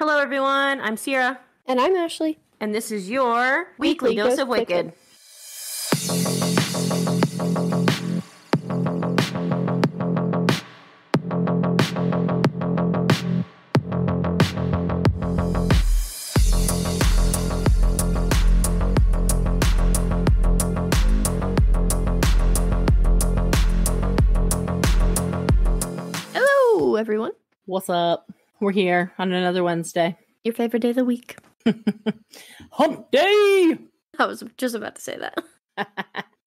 Hello, everyone. I'm Sierra. And I'm Ashley. And this is your Weekly Dose of Wicked. Hello, everyone. What's up? We're here on another Wednesday. Your favorite day of the week. Hump day! I was just about to say that.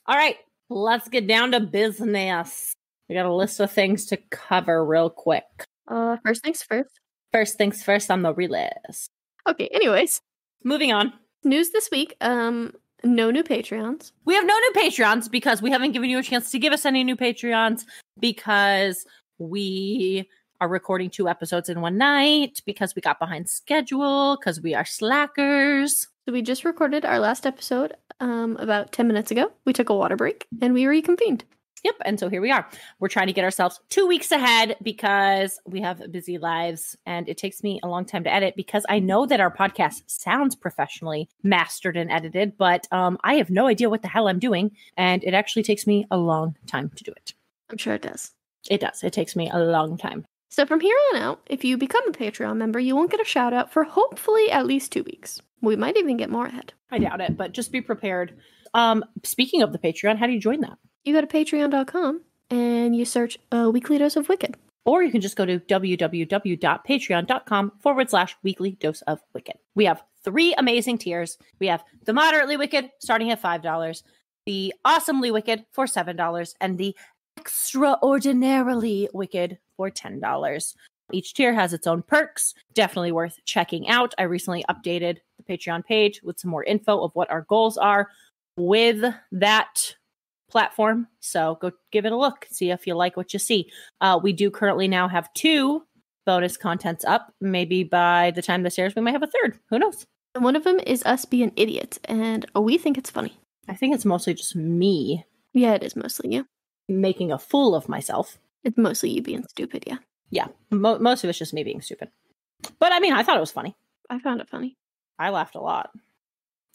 All right, let's get down to business. We got a list of things to cover real quick. First things first. First things first on the relist. Okay, anyways. Moving on. News this week. No new Patreons. We have no new Patreons because we haven't given you a chance to give us any new Patreons because we are recording 2 episodes in one night because we got behind schedule because we are slackers. So we just recorded our last episode about 10 minutes ago. We took a water break and we reconvened. Yep. And so here we are. We're trying to get ourselves 2 weeks ahead because we have busy lives and it takes me a long time to edit because I know that our podcast sounds professionally mastered and edited, but I have no idea what the hell I'm doing. And it actually takes me a long time to do it. I'm sure it does. It does. It takes me a long time. So from here on out, if you become a Patreon member, you won't get a shout out for hopefully at least 2 weeks. We might even get more ahead. I doubt it, but just be prepared. Speaking of the Patreon, how do you join that? You go to patreon.com and you search a Weekly Dose of Wicked. Or you can just go to www.patreon.com/Weekly Dose of Wicked. We have 3 amazing tiers. We have the moderately wicked starting at $5, the awesomely wicked for $7, and the extraordinarily wicked for $10. Each tier has its own perks. Definitely worth checking out. I recently updated the Patreon page with some more info of what our goals are with that platform. So go give it a look. See if you like what you see. We do currently now have 2 bonus contents up. Maybe by the time this airs, we might have a 3rd. Who knows? And one of them is us being idiots. And we think it's funny. I think it's mostly just me. Yeah, it is mostly you. Making a fool of myself. It's mostly you being stupid, yeah. Yeah, most of it's just me being stupid. But I mean, I thought it was funny. I found it funny. I laughed a lot.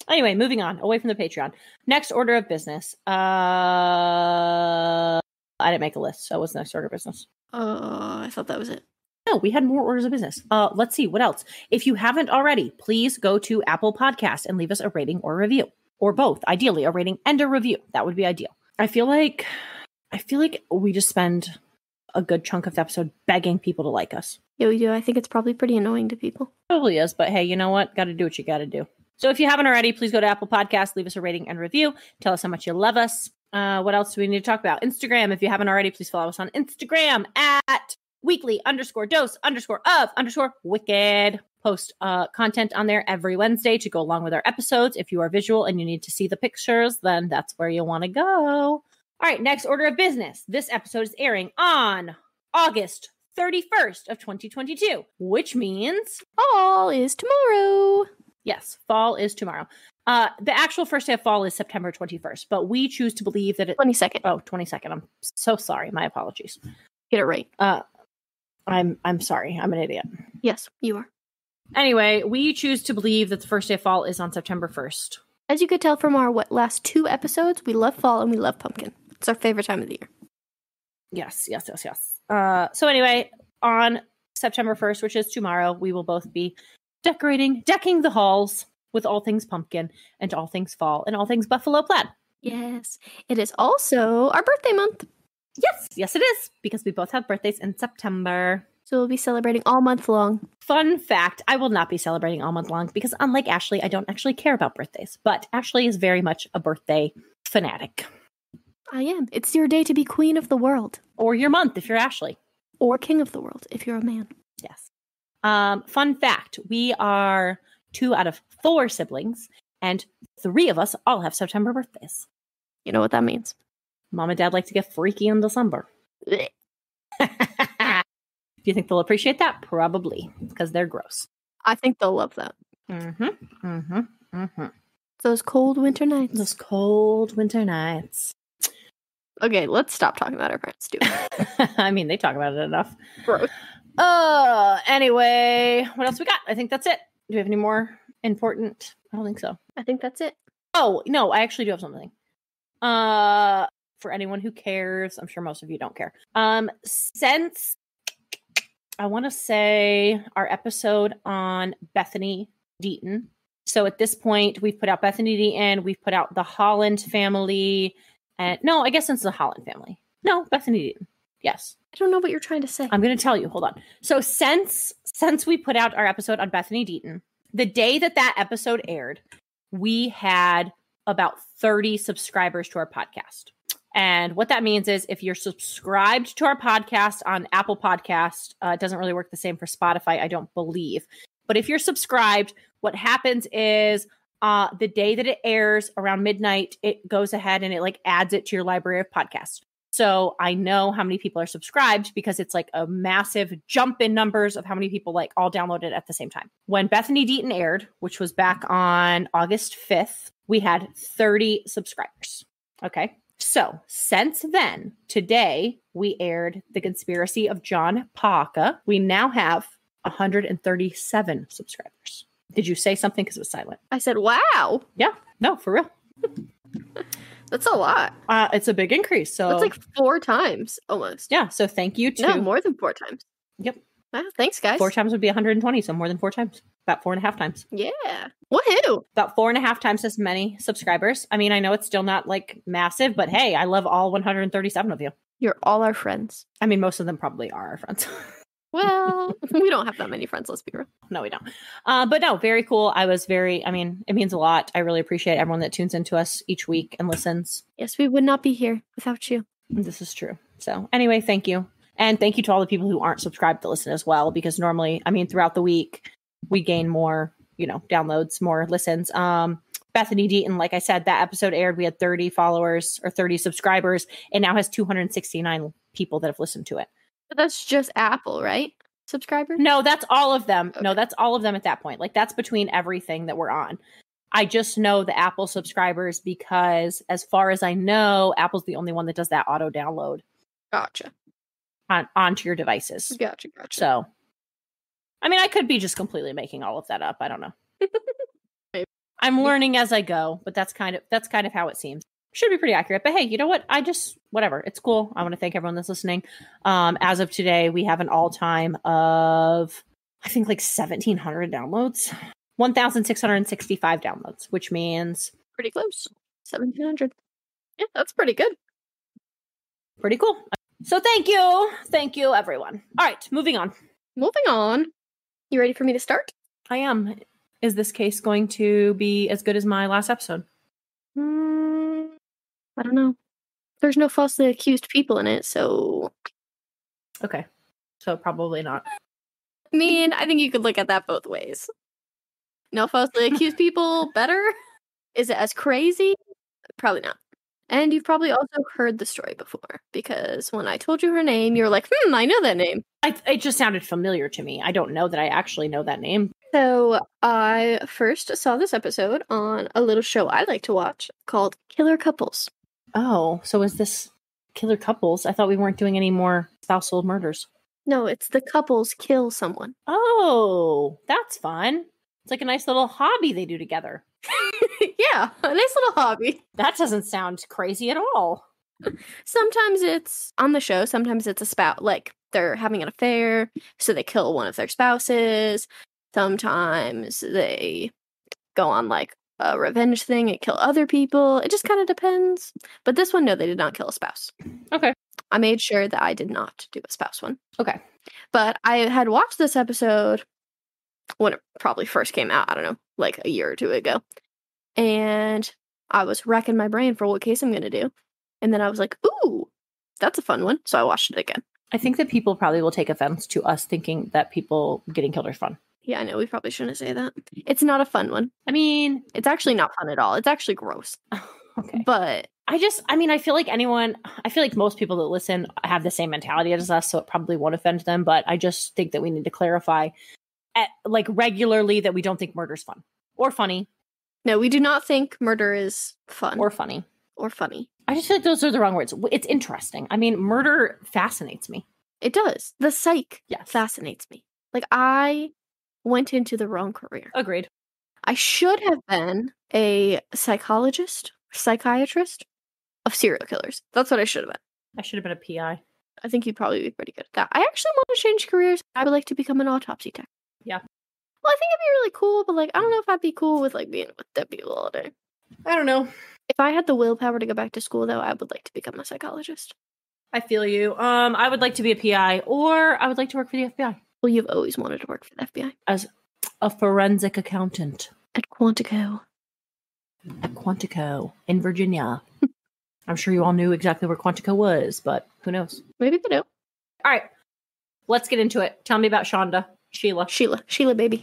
Anyway, moving on, away from the Patreon. Next order of business. I didn't make a list, so what's the next order of business? I thought that was it. No, we had more orders of business. Let's see, what else? If you haven't already, please go to Apple Podcasts and leave us a rating or review. Or both, ideally, a rating and a review. That would be ideal. I feel like we just spend a good chunk of the episode begging people to like us. Yeah, we do. I think it's probably pretty annoying to people. Probably is, but hey, you know what? Gotta do what you gotta do. So if you haven't already, please go to Apple Podcasts, leave us a rating and review. Tell us how much you love us. What else do we need to talk about? Instagram. If you haven't already, please follow us on Instagram at weekly_dose_of_wicked. Post content on there every Wednesday to go along with our episodes. If you are visual and you need to see the pictures, then that's where you want to go. All right, next order of business. This episode is airing on August 31st of 2022, which means fall is tomorrow. Yes, fall is tomorrow. The actual first day of fall is September 21st, but we choose to believe that it's 22nd. Oh, 22nd. I'm so sorry. My apologies. Get it right. I'm sorry. I'm an idiot. Yes, you are. Anyway, we choose to believe that the first day of fall is on September 1st. As you could tell from our last 2 episodes, we love fall and we love pumpkin. It's our favorite time of the year. Yes. So anyway, on September 1st, which is tomorrow, we will both be decking the halls with all things pumpkin and all things fall and all things buffalo plaid. Yes. It is also our birthday month. Yes, it is, because we both have birthdays in September. So we'll be celebrating all month long. Fun fact, I will not be celebrating all month long because unlike Ashley, I don't actually care about birthdays. But Ashley is very much a birthday fanatic. I am. It's your day to be queen of the world. Or your month if you're Ashley. Or king of the world if you're a man. Yes. Fun fact, we are 2 out of 4 siblings and 3 of us all have September birthdays. You know what that means. Mom and Dad like to get freaky in December. Do you think they'll appreciate that? Probably, because they're gross. I think they'll love that. Those cold winter nights. Those cold winter nights. Okay, let's stop talking about our parents, dude. I mean, they talk about it enough. Gross. Anyway, what else we got? I think that's it. Do we have any more important? I don't think so. I think that's it. Oh, no, I actually do have something. For anyone who cares, I'm sure most of you don't care. Since I want to say our episode on Bethany Deaton. So at this point, we've put out Bethany Deaton, we've put out the Holland family, and no, I guess since the Holland family. No, Bethany Deaton. Yes. I don't know what you're trying to say. I'm going to tell you. Hold on. So since we put out our episode on Bethany Deaton, the day that episode aired, we had about 30 subscribers to our podcast. And what that means is if you're subscribed to our podcast on Apple Podcast, it doesn't really work the same for Spotify, I don't believe. But if you're subscribed, what happens is the day that it airs around midnight, it goes ahead and it like adds it to your library of podcasts. So I know how many people are subscribed because it's like a massive jump in numbers of how many people like all downloaded at the same time. When Bethany Deaton aired, which was back on August 5th, we had 30 subscribers. Okay. So since then, today, we aired The Conspiracy of John Paka. We now have 137 subscribers. Did you say something? Because it was silent. I said, wow. Yeah. No, for real. That's a lot. It's a big increase. So it's like 4 times almost. Yeah. So thank you to. No, more than 4 times. Yep. Wow, thanks, guys. 4 times would be 120. So more than 4 times. About 4.5 times. Yeah. Woohoo. About 4.5 times as many subscribers. I mean, I know it's still not like massive, but hey, I love all 137 of you. You're all our friends. I mean, most of them probably are our friends. Well, we don't have that many friends, let's be real. No, we don't. But no, very cool. I mean, it means a lot. I really appreciate everyone that tunes into us each week and listens. Yes, we would not be here without you. This is true. So anyway, thank you. And thank you to all the people who aren't subscribed to listen as well, because normally, I mean, throughout the week, we gain more, you know, downloads, more listens. Bethany Deaton, like I said, that episode aired. We had 30 followers or 30 subscribers and now has 269 people that have listened to it. But that's just Apple, right? Subscribers? No, that's all of them. Okay. No, that's all of them at that point. Like that's between everything that we're on. I just know the Apple subscribers because as far as I know, Apple's the only one that does that auto download. Gotcha. Onto your devices. Gotcha, gotcha. So, I mean, I could be just completely making all of that up. I don't know. I'm learning as I go, but that's kind of how it seems. Should be pretty accurate, but hey, you know what? Whatever. It's cool. I want to thank everyone that's listening. As of today, we have an all-time of, I think, like 1,700 downloads. 1,665 downloads, which means... pretty close. 1,700. Yeah, that's pretty good. Pretty cool. So thank you. Thank you, everyone. All right, moving on. Moving on. You ready for me to start? I am. Is this case going to be as good as my last episode? I don't know. There's no falsely accused people in it, so... okay. So probably not. I mean, I think you could look at that both ways. No falsely accused people, better? Is it as crazy? Probably not. And you've probably also heard the story before, because when I told you her name, you were like, I know that name. It just sounded familiar to me. I don't know that I actually know that name. So I first saw this episode on a little show I like to watch called Killer Couples. Oh, so is this Killer Couples? I thought we weren't doing any more spousal murders. No, it's the couples kill someone. Oh, that's fun. It's like a nice little hobby they do together. Yeah, a nice little hobby. That doesn't sound crazy at all. Sometimes it's on the show. Sometimes it's a spouse, like they're having an affair, so they kill one of their spouses. Sometimes they go on like a revenge thing and kill other people. It just kind of depends. But this one, no, they did not kill a spouse. Okay. I made sure that I did not do a spouse one. Okay. But I had watched this episode when it probably first came out. I don't know, like a year or two ago. And I was racking my brain for what case I'm going to do. And then I was like, ooh, that's a fun one. So I watched it again. I think that people probably will take offense to us thinking that people getting killed are fun. Yeah, I know. We probably shouldn't say that. It's not a fun one. I mean, it's actually not fun at all. It's actually gross. Okay. But I feel like most people that listen have the same mentality as us, so it probably won't offend them. But I just think that we need to clarify regularly that we don't think murder's fun or funny. No, we do not think murder is fun or funny or funny. I just feel like those are the wrong words. It's interesting. I mean, murder fascinates me. It does. The psych fascinates me. Like, I went into the wrong career. Agreed. I should have been a psychologist, psychiatrist of serial killers. That's what I should have been. I should have been a PI. I think you'd probably be pretty good at that. I actually want to change careers. I would like to become an autopsy tech. Yeah. Well, I think it'd be really cool, but, like, I don't know if I'd be cool with, like, being with dead people all day. I don't know. If I had the willpower to go back to school, though, I would like to become a psychologist. I feel you. I would like to be a PI, or I would like to work for the FBI. Well, you've always wanted to work for the FBI. As a forensic accountant. At Quantico. At Quantico in Virginia. I'm sure you all knew exactly where Quantico was, but who knows? Maybe they do. All right. Let's get into it. Tell me about Shonda. Sheila. Sheila. Sheila, baby.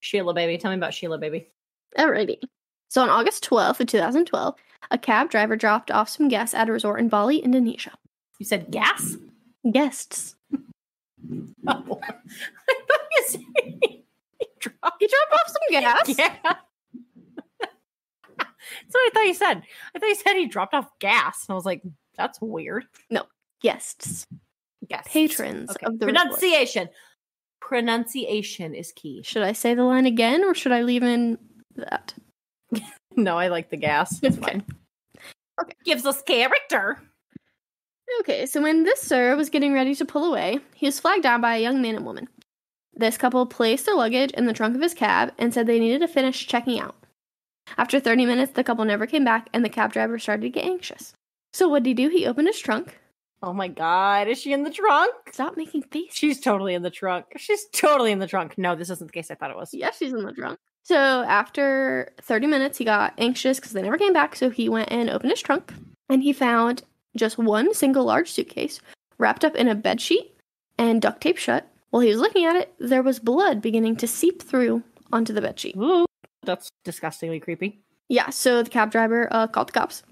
Sheila, baby. Tell me about Sheila, baby. Alrighty. So on August 12th of 2012, a cab driver dropped off some guests at a resort in Bali, Indonesia. You said gas? Guests. Oh. I thought you said he dropped off some gas? Yeah. That's what I thought you said. I thought you said he dropped off gas. And I was like, that's weird. No. Guests. Yes. Patrons of the pronunciation. Resort. Pronunciation is key. Should I say the line again or should I leave in that? No, I like the gas. It's fine. Okay. Gives us character. Okay, so when this sir was getting ready to pull away, he was flagged down by a young man and woman. This couple placed their luggage in the trunk of his cab and said they needed to finish checking out. After 30 minutes, the couple never came back, and the cab driver started to get anxious. So what did he do? He opened his trunk. Oh my god, is she in the trunk? Stop making faces. She's totally in the trunk. She's totally in the trunk. No, this isn't the case I thought it was. Yeah, she's in the trunk. So after 30 minutes, he got anxious because they never came back, so he went and opened his trunk, and he found just one single large suitcase wrapped up in a bedsheet and duct tape shut. While he was looking at it, there was blood beginning to seep through onto the bedsheet. Ooh, that's disgustingly creepy. Yeah, so the cab driver called the cops,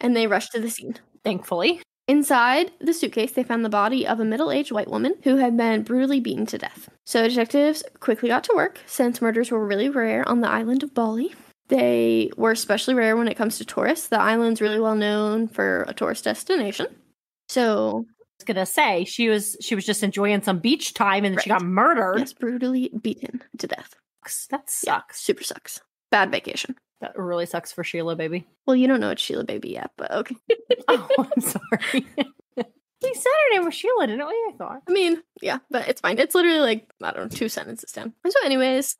and they rushed to the scene. Thankfully. Inside the suitcase, they found the body of a middle-aged white woman who had been brutally beaten to death. So detectives quickly got to work, since murders were really rare on the island of Bali. They were especially rare when it comes to tourists. The island's really well known for a tourist destination. So I was gonna say she was just enjoying some beach time and then right. She got murdered. Yes, brutally beaten to death. That sucks. Yeah, super sucks. Bad vacation. That really sucks for Sheila, baby. Well, you don't know it's Sheila, baby yet, but okay. Oh, I'm sorry. We said her name was Sheila, didn't we? I thought. I mean, yeah, but it's fine. It's literally like, I don't know, 2 sentences down. So anyways.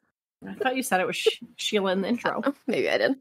I thought you said it was Sheila in the intro. I maybe I did.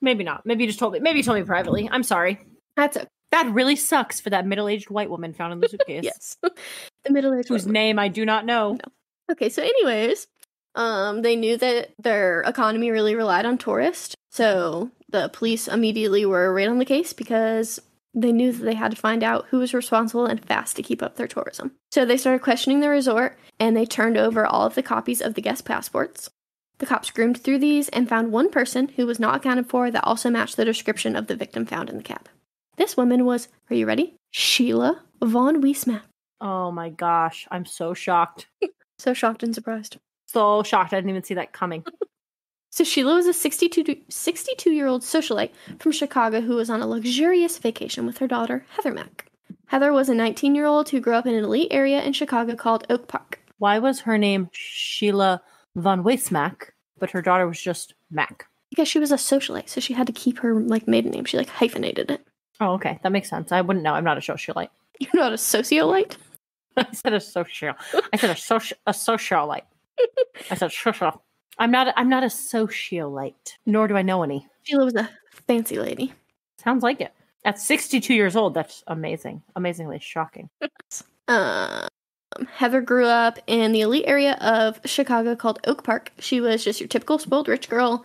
Maybe not. Maybe you just told me. Maybe you told me privately. I'm sorry. That's okay. That really sucks for that middle-aged white woman found in the suitcase. Yes. The middle-aged whose name I do not know. No. Okay, so anyways. They knew that their economy really relied on tourists, so the police immediately were right on the case because they knew that they had to find out who was responsible and fast to keep up their tourism. So they started questioning the resort, and they turned over all of the copies of the guest passports. The cops groomed through these and found one person who was not accounted for that also matched the description of the victim found in the cab. This woman was, are you ready? Sheila von Wiese-Mack. Oh my gosh, I'm so shocked. So shocked and surprised. So shocked. I didn't even see that coming. So Sheila was a 62-year-old socialite from Chicago who was on a luxurious vacation with her daughter, Heather Mack. Heather was a 19-year-old who grew up in an elite area in Chicago called Oak Park. Why was her name Sheila von Wiese-Mack, but her daughter was just Mack? Because she was a socialite, so she had to keep her maiden name. She hyphenated it. Oh, okay. That makes sense. I wouldn't know. I'm not a socialite. You're not a sociolite? I said a socialite. I said, shush off. I'm not a sociolite, nor do I know any. Sheila was a fancy lady. Sounds like it. At 62 years old, that's amazing. Amazingly shocking. Heather grew up in the elite area of Chicago called Oak Park. She was just your typical spoiled rich girl.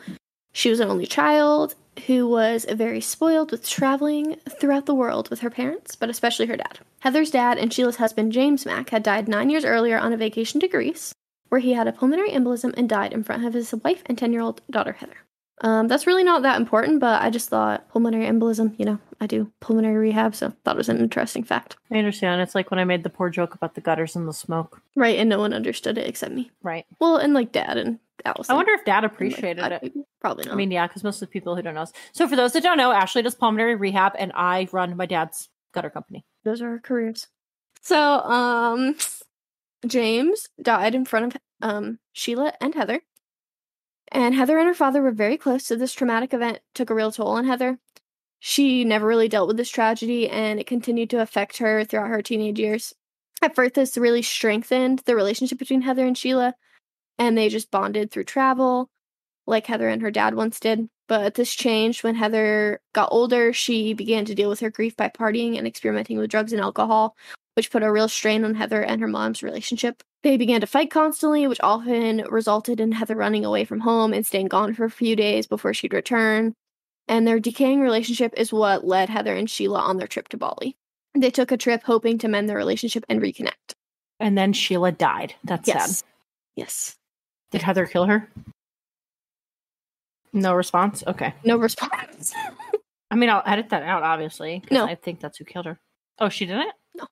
She was an only child who was very spoiled with traveling throughout the world with her parents, but especially her dad. Heather's dad and Sheila's husband, James Mack, had died 9 years earlier on a vacation to Greece, where he had a pulmonary embolism and died in front of his wife and 10-year-old daughter, Heather. That's really not that important, but I just thought pulmonary embolism, I do pulmonary rehab, so thought it was an interesting fact. I understand. It's like when I made the poor joke about the gutters and the smoke. Right, and no one understood it except me. Right. Well, and Dad and Allison. I wonder if Dad appreciated it. Probably not. I mean, yeah, because most of the people who don't know. So for those that don't know, Ashley does pulmonary rehab, and I run my dad's gutter company. Those are our careers. So, James died in front of Sheila and Heather. And Heather and her father were very close, so this traumatic event took a real toll on Heather. She never really dealt with this tragedy, and it continued to affect her throughout her teenage years. At first, this really strengthened the relationship between Heather and Sheila, and they just bonded through travel, like Heather and her dad once did. But this changed when Heather got older. She began to deal with her grief by partying and experimenting with drugs and alcohol, which put a real strain on Heather and her mom's relationship. They began to fight constantly, which often resulted in Heather running away from home and staying gone for a few days before she'd return. And their decaying relationship is what led Heather and Sheila on their trip to Bali. They took a trip hoping to mend their relationship and reconnect. And then Sheila died. That's sad. Yes. Did Heather kill her? No response? Okay. No response. I mean, I'll edit that out, obviously. No. I think that's who killed her. Oh, she didn't? No.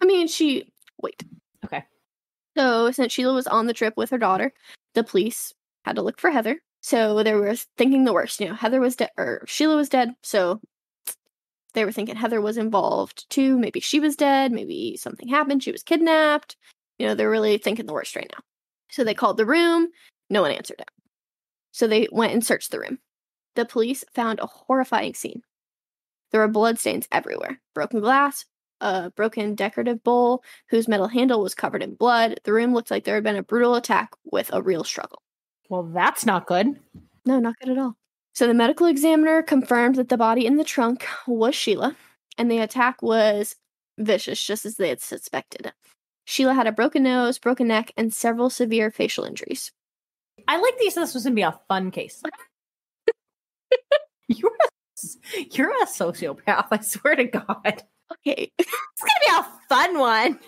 I mean, she... Wait. Okay. So, since Sheila was on the trip with her daughter, the police had to look for Heather. So, they were thinking the worst. You know, Heather was dead, or Sheila was dead, so... They were thinking Heather was involved, too. Maybe she was dead. Maybe something happened. She was kidnapped. You know, they're really thinking the worst right now. So they called the room. No one answered it. So they went and searched the room. The police found a horrifying scene. There were bloodstains everywhere. Broken glass, a broken decorative bowl whose metal handle was covered in blood. The room looked like there had been a brutal attack with a real struggle. Well, that's not good. No, not good at all. So the medical examiner confirmed that the body in the trunk was Sheila, and the attack was vicious, just as they had suspected. Sheila had a broken nose, broken neck, and several severe facial injuries. I like these. This was going to be a fun case. You're a sociopath, I swear to God. Okay. It's going to be a fun one.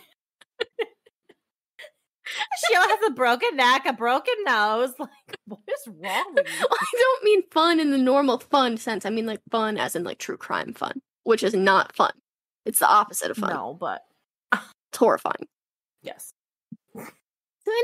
Sheila has a broken neck, a broken nose. Like, what is wrong with you? Well, I don't mean fun in the normal fun sense. I mean, like, fun as in, like, true crime fun, which is not fun. It's the opposite of fun. No, but... It's horrifying. Yes. So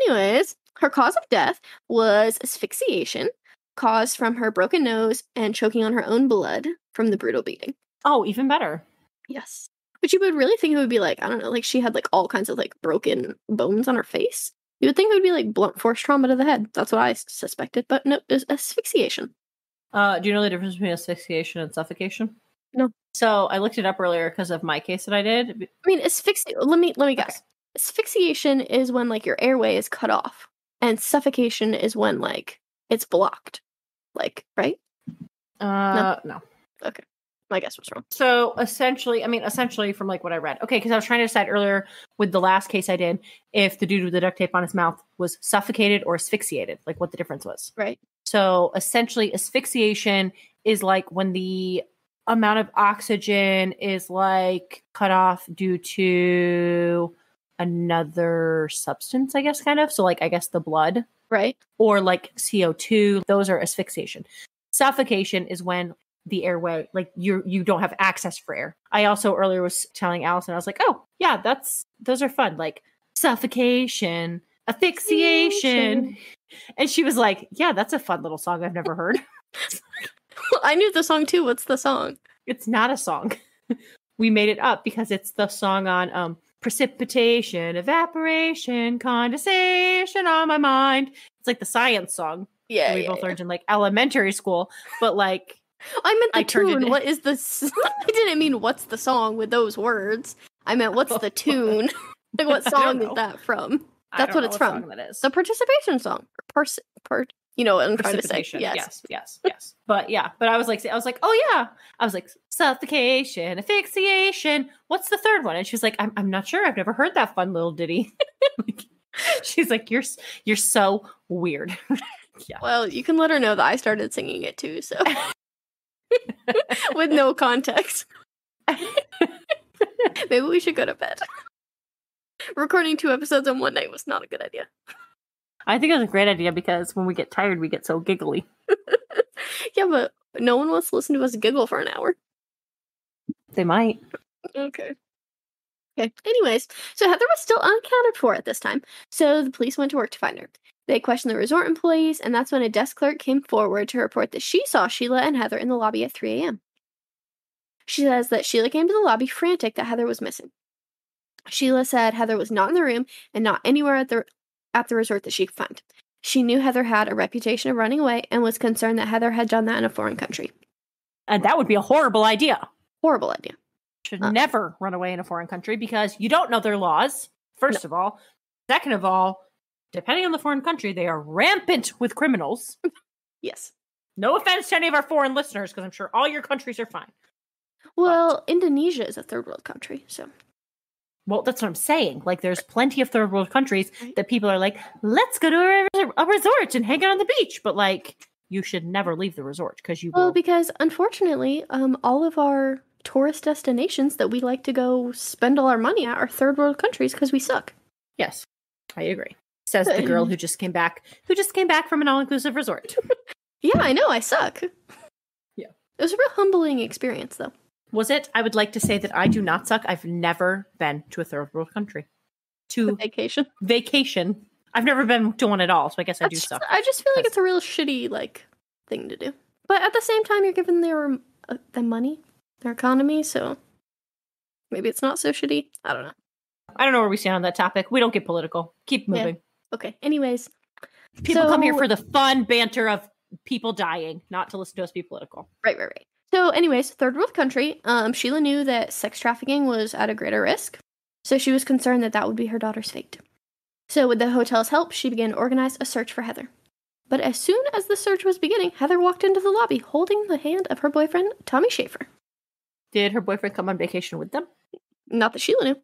anyways, her cause of death was asphyxiation, caused from her broken nose and choking on her own blood from the brutal beating. Oh, even better. Yes. But you would really think it would be like, I don't know, like she had like all kinds of like broken bones on her face. You would think it would be like blunt force trauma to the head. That's what I suspected, but no, it was asphyxiation. Do you know the difference between asphyxiation and suffocation? No. So I looked it up earlier because of my case that I did. I mean, let me guess. Okay. Asphyxiation is when like your airway is cut off, and suffocation is when like it's blocked. Like, right? No. Okay. My guess was wrong. So essentially from like what I read. Okay, because I was trying to decide earlier with the last case I did if the dude with the duct tape on his mouth was suffocated or asphyxiated, like what the difference was. Right. So essentially asphyxiation is like when the amount of oxygen is like cut off due to another substance, I guess, kind of. So like, I guess the blood. Right. Or like CO2. Those are asphyxiation. Suffocation is when the airway, like you don't have access for air. I also earlier was telling Allison, I was like, oh yeah, those are fun. Like suffocation, asphyxiation. And she was like, yeah, that's a fun little song I've never heard. Well, I knew the song too. What's the song? It's not a song. We made it up because it's the song on precipitation, evaporation, condensation on my mind. It's like the science song. Yeah. We both learned in like elementary school, but like, I meant the tune. What is the... I didn't mean what's the song with those words. I meant what's the tune. Like what song is that from? That's what it's from. The participation song. You know what I'm trying to say. Yes. But I was like, oh yeah. I was like, suffocation, asphyxiation. What's the third one? And she was like, I'm not sure. I've never heard that fun little ditty. She's like, you're so weird. Yeah. Well, you can let her know that I started singing it too. So. With no context. Maybe we should go to bed. Recording 2 episodes on one night was not a good idea. I think it was a great idea because when we get tired, we get so giggly. Yeah, but no one wants to listen to us giggle for an hour. They might. Okay. Anyways, so Heather was still unaccounted for at this time, so the police went to work to find her. They questioned the resort employees, and that's when a desk clerk came forward to report that she saw Sheila and Heather in the lobby at 3 a.m. She says that Sheila came to the lobby frantic that Heather was missing. Sheila said Heather was not in the room and not anywhere at the resort that she could find. She knew Heather had a reputation of running away and was concerned that Heather had done that in a foreign country. And that would be a horrible idea. Horrible idea. Should never run away in a foreign country because you don't know their laws, first of all. Second of all, depending on the foreign country, they are rampant with criminals. Yes. No offense to any of our foreign listeners, because I'm sure all your countries are fine. Well, but Indonesia is a third world country, so. Well, that's what I'm saying. Like, there's plenty of third world countries that people are like, let's go to a resort and hang out on the beach. But, like, you should never leave the resort because you will. Well, because, unfortunately, all of our tourist destinations that we like to go spend all our money at are third world countries because we suck. Yes, I agree. Says the girl who just came back from an all-inclusive resort. Yeah, I know. I suck. Yeah. It was a real humbling experience, though. Was it? I would like to say that I do not suck. I've never been to a third world country. To vacation. I've never been to one at all, so I guess I do suck. I just feel like it's a real shitty, like, thing to do. But at the same time, you're giving their money, their economy, so maybe it's not so shitty. I don't know. I don't know where we stand on that topic. We don't get political. Keep moving. Yeah. Okay. Anyways. People come here for the fun banter of people dying, not to listen to us be political. Right. So anyways, third world country, Sheila knew that sex trafficking was at a greater risk, so she was concerned that would be her daughter's fate. So with the hotel's help, she began to organize a search for Heather. But as soon as the search was beginning, Heather walked into the lobby holding the hand of her boyfriend, Tommy Schaefer. Did her boyfriend come on vacation with them? Not that Sheila knew.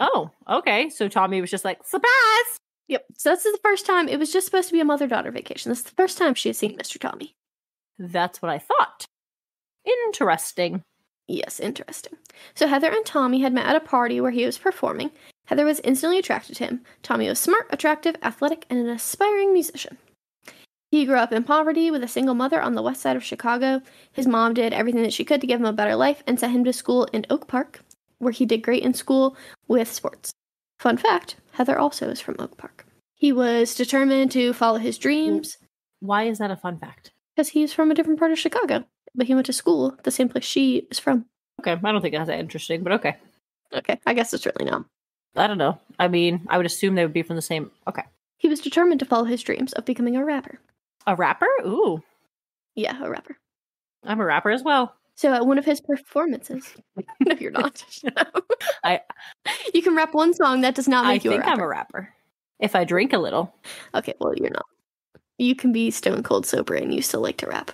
Oh, okay. So Tommy was just like, surprise! Yep. So this is the first time. It was just supposed to be a mother-daughter vacation. This is the first time she had seen Mr. Tommy. That's what I thought. Interesting. Yes, interesting. So Heather and Tommy had met at a party where he was performing. Heather was instantly attracted to him. Tommy was smart, attractive, athletic, and an aspiring musician. He grew up in poverty with a single mother on the west side of Chicago. His mom did everything that she could to give him a better life and sent him to school in Oak Park, where he did great in school with sports. Fun fact, Heather also is from Oak Park. He was determined to follow his dreams. Why is that a fun fact? Because he's from a different part of Chicago, but he went to school the same place she is from. Okay, I don't think that's that interesting, but okay. Okay, I guess it's really not. I don't know. I mean, I would assume they would be from the same... Okay. He was determined to follow his dreams of becoming a rapper. A rapper? Ooh. Yeah, a rapper. I'm a rapper as well. So at one of his performances... No, you're not. You can rap one song. That does not make you a rapper. I think I'm a rapper. If I drink a little. Okay, well, you're not. You can be stone cold sober and you still like to rap.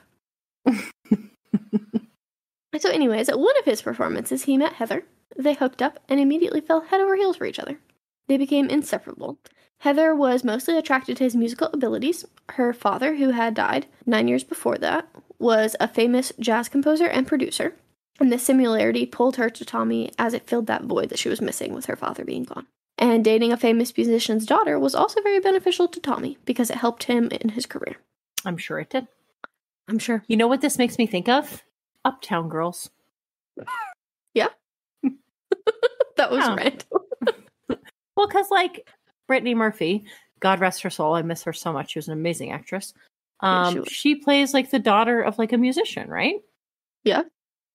So anyways, at one of his performances, he met Heather. They hooked up and immediately fell head over heels for each other. They became inseparable. Heather was mostly attracted to his musical abilities. Her father, who had died 9 years before that, was a famous jazz composer and producer, and the similarity pulled her to Tommy as it filled that void that she was missing with her father being gone. And dating a famous musician's daughter was also very beneficial to Tommy because it helped him in his career. I'm sure it did. I'm sure. You know what this makes me think of? Uptown Girls. Yeah. That was random. Well, because like Brittany Murphy, God rest her soul, I miss her so much. She was an amazing actress. Yeah, she plays like the daughter of like a musician, right? Yeah.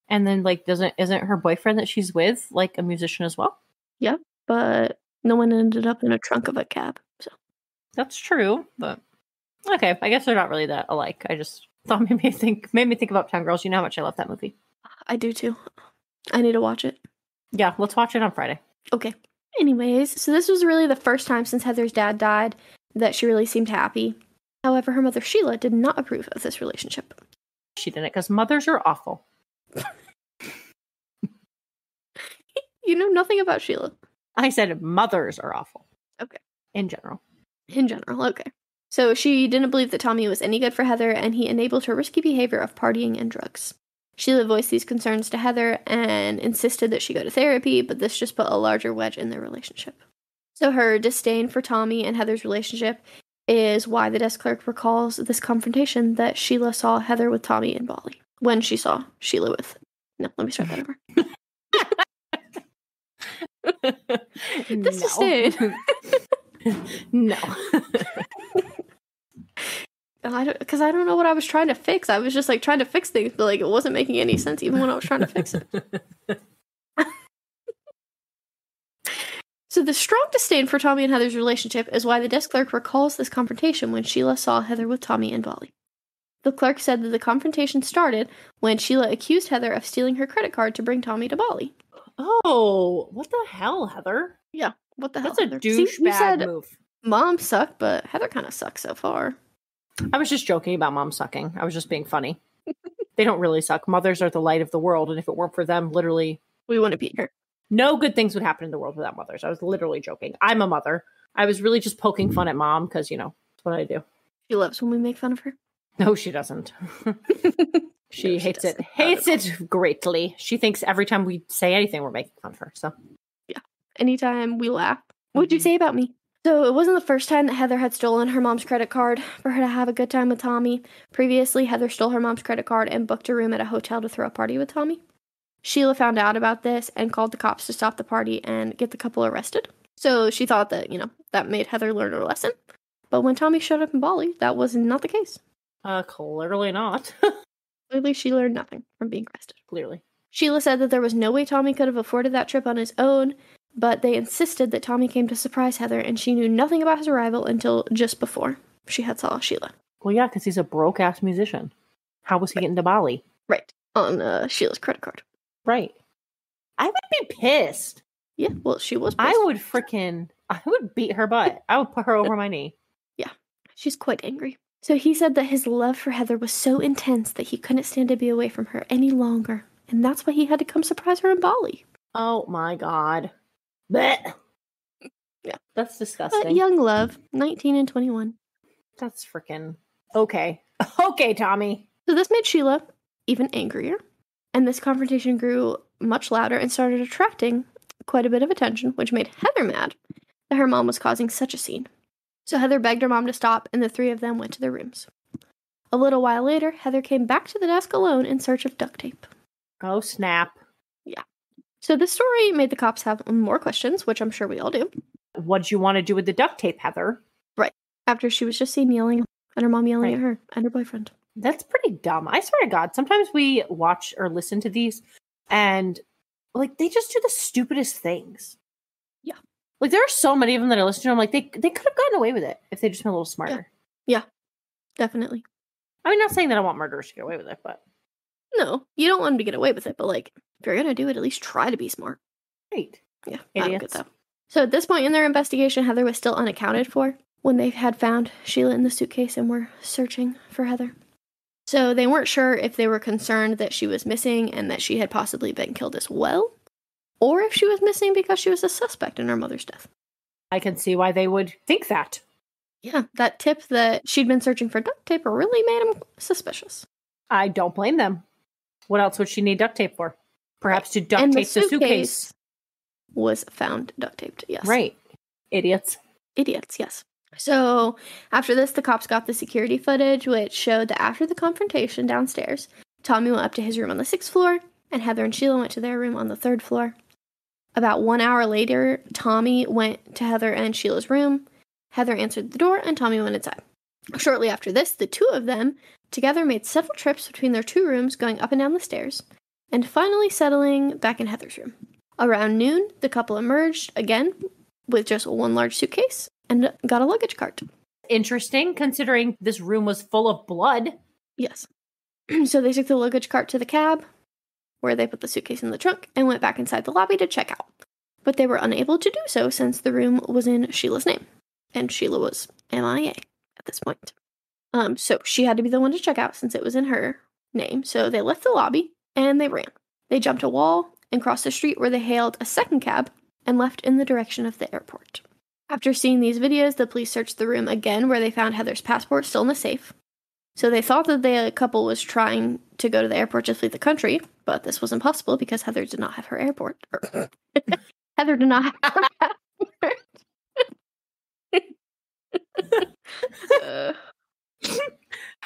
And then like isn't her boyfriend that she's with like a musician as well? Yeah, but no one ended up in a trunk of a cab. So that's true, but okay, I guess they're not really that alike. I just thought made me think of Uptown Girls. You know how much I love that movie. I do too. I need to watch it. Yeah, let's watch it on Friday. Okay. Anyways, so this was really the first time since Heather's dad died that she really seemed happy. However, her mother Sheila did not approve of this relationship. She didn't, because mothers are awful. You know nothing about Sheila. I said mothers are awful. Okay. In general, okay. So she didn't believe that Tommy was any good for Heather, and he enabled her risky behavior of partying and drugs. Sheila voiced these concerns to Heather and insisted that she go to therapy, but this just put a larger wedge in their relationship. So her disdain for Tommy and Heather's relationship is why the desk clerk recalls this confrontation that Sheila saw Heather with Tommy in Bali. When she saw Sheila with... No, let me start that over. This is stayed. No. Because I don't know what I was trying to fix. I was just like trying to fix things, but like it wasn't making any sense even when I was trying to fix it. So the strong disdain for Tommy and Heather's relationship is why the desk clerk recalls this confrontation when Sheila saw Heather with Tommy in Bali. The clerk said that the confrontation started when Sheila accused Heather of stealing her credit card to bring Tommy to Bali. Oh, what the hell, Heather? Yeah, what the hell? That's a douchebag move. Mom sucked, but Heather kind of sucks so far. I was just joking about mom sucking. I was just being funny. They don't really suck. Mothers are the light of the world, and if it weren't for them, literally, we wouldn't be here. No good things would happen in the world without mothers. I was literally joking. I'm a mother. I was really just poking fun at mom because, you know, that's what I do. She loves when we make fun of her. No, she doesn't. She hates it. Hates it greatly. She thinks every time we say anything, we're making fun of her. So, yeah. Anytime we laugh, what'd you say about me? So it wasn't the first time that Heather had stolen her mom's credit card for her to have a good time with Tommy. Previously, Heather stole her mom's credit card and booked a room at a hotel to throw a party with Tommy. Sheila found out about this and called the cops to stop the party and get the couple arrested. So she thought that, you know, that made Heather learn her lesson. But when Tommy showed up in Bali, that was not the case. Clearly not. Clearly she learned nothing from being arrested. Clearly. Sheila said that there was no way Tommy could have afforded that trip on his own, but they insisted that Tommy came to surprise Heather, and she knew nothing about his arrival until just before she had saw Sheila. Well, yeah, because he's a broke-ass musician. How was he getting to Bali? Right. On Sheila's credit card. Right. I would be pissed. Yeah, well, she was pissed. I would beat her butt. I would put her over my knee. Yeah, she's quite angry. So he said that his love for Heather was so intense that he couldn't stand to be away from her any longer. And that's why he had to come surprise her in Bali. Oh, my God. Blech. Yeah. That's disgusting. But young love, 19 and 21. That's freaking... Okay. Okay, Tommy. So this made Sheila even angrier. And this confrontation grew much louder and started attracting quite a bit of attention, which made Heather mad that her mom was causing such a scene. So Heather begged her mom to stop, and the three of them went to their rooms. A little while later, Heather came back to the desk alone in search of duct tape. Oh, snap. Yeah. So this story made the cops have more questions, which I'm sure we all do. What'd you want to do with the duct tape, Heather? Right. After she was just seen yelling, and her mom yelling at her and her boyfriend. That's pretty dumb. I swear to God, sometimes we watch or listen to these and like they just do the stupidest things. Yeah. Like there are so many of them that I listen to. I'm like, they could have gotten away with it if they just been a little smarter. Yeah. Definitely. I mean, not saying that I want murderers to get away with it, but. No, you don't want them to get away with it, but like if you're going to do it, at least try to be smart. Right. Yeah. Idiots. I don't get that. So at this point in their investigation, Heather was still unaccounted for when they had found Sheila in the suitcase and were searching for Heather. So they weren't sure if they were concerned that she was missing and that she had possibly been killed as well, or if she was missing because she was a suspect in her mother's death. I can see why they would think that. Yeah, that tip that she'd been searching for duct tape really made them suspicious. I don't blame them. What else would she need duct tape for? Perhaps to duct tape the suitcase. Was found duct taped, yes. Right. Idiots. Idiots, yes. So after this, the cops got the security footage, which showed that after the confrontation downstairs, Tommy went up to his room on the 6th floor, and Heather and Sheila went to their room on the 3rd floor. About 1 hour later, Tommy went to Heather and Sheila's room. Heather answered the door, and Tommy went inside. Shortly after this, the two of them together made several trips between their two rooms, going up and down the stairs, and finally settling back in Heather's room. Around noon, the couple emerged again with just one large suitcase, and got a luggage cart. Interesting, considering this room was full of blood. Yes. So they took the luggage cart to the cab, where they put the suitcase in the trunk, and went back inside the lobby to check out. But they were unable to do so since the room was in Sheila's name. And Sheila was MIA at this point. So she had to be the one to check out since it was in her name. So they left the lobby, and they ran. They jumped a wall and crossed the street where they hailed a second cab and left in the direction of the airport. After seeing these videos, the police searched the room again where they found Heather's passport still in the safe. So they thought that the couple was trying to go to the airport to flee the country, but this was impossible because Heather did not have her airport. Heather did not have her passport.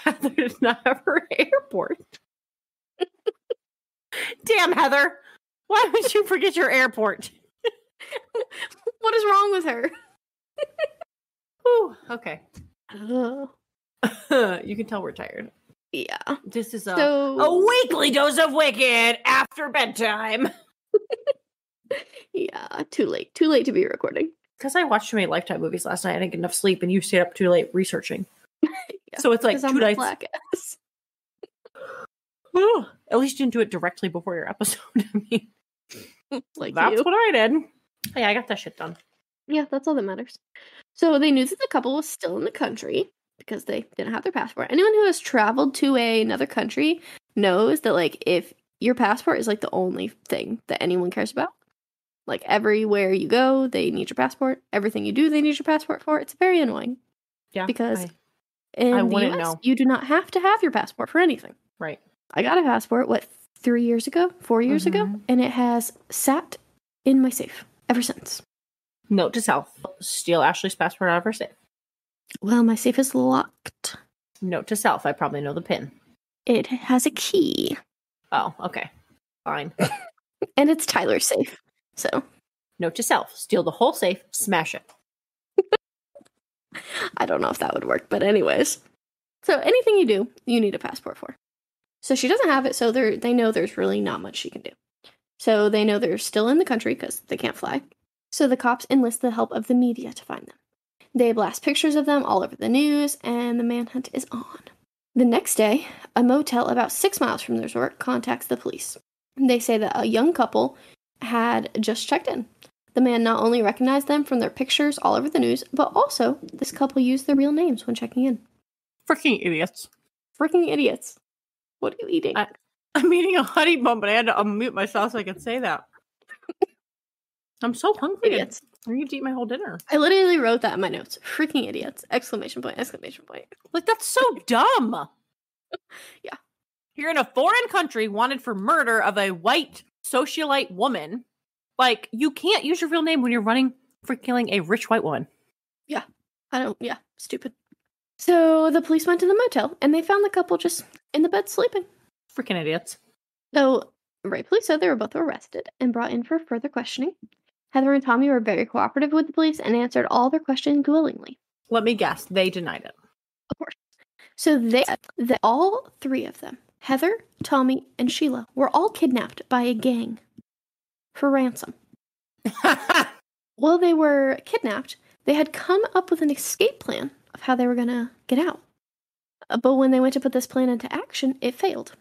Heather did not have her airport. Damn, Heather. Why would you forget your airport? What is wrong with her? Ooh, okay. You can tell we're tired. Yeah. This is a weekly dose of wicked after bedtime. Yeah, too late. Too late to be recording. Because I watched too many Lifetime movies last night. I didn't get enough sleep, and you stayed up too late researching. Yeah, so it's like 2 nights. Black ass. Well, at least you didn't do it directly before your episode. I mean, like that's what I did. Yeah, I got that shit done. Yeah, that's all that matters. So they knew that the couple was still in the country because they didn't have their passport. Anyone who has traveled to another country knows that, like, if your passport is, like, the only thing that anyone cares about. Like, everywhere you go, they need your passport. Everything you do, they need your passport for. It's very annoying. Yeah. Because in the US, you do not have to have your passport for anything. Right. I got a passport, 4 years ago? And it has sat in my safe ever since. Note to self. Steal Ashley's passport out of her safe. Well, my safe is locked. Note to self. I probably know the PIN. It has a key. Oh, okay. Fine. And it's Tyler's safe. So. Note to self. Steal the whole safe. Smash it. I don't know if that would work, but anyways. So anything you do, you need a passport for. So she doesn't have it, so they know there's really not much she can do. So they know they're still in the country because they can't fly. So the cops enlist the help of the media to find them. They blast pictures of them all over the news, and the manhunt is on. The next day, a motel about 6 miles from the resort contacts the police. They say that a young couple had just checked in. The man not only recognized them from their pictures all over the news, but also this couple used their real names when checking in. Freaking idiots. Freaking idiots. What are you eating? I'm eating a honey bun, but I had to unmute myself so I could say that. I'm so hungry. Idiots. I need to eat my whole dinner. I literally wrote that in my notes. Freaking idiots. Exclamation point. Exclamation point. Like, that's so dumb. Yeah. You're in a foreign country wanted for murder of a white socialite woman. Like, you can't use your real name when you're running for killing a rich white woman. Yeah. Yeah. Stupid. So the police went to the motel and they found the couple just in the bed sleeping. Freaking idiots. So rightfully so, they were both arrested and brought in for further questioning. Heather and Tommy were very cooperative with the police and answered all their questions willingly. Let me guess, they denied it. Of course. So they said that all three of them, Heather, Tommy, and Sheila, were all kidnapped by a gang for ransom. While they were kidnapped, they had come up with an escape plan of how they were going to get out. But when they went to put this plan into action, it failed.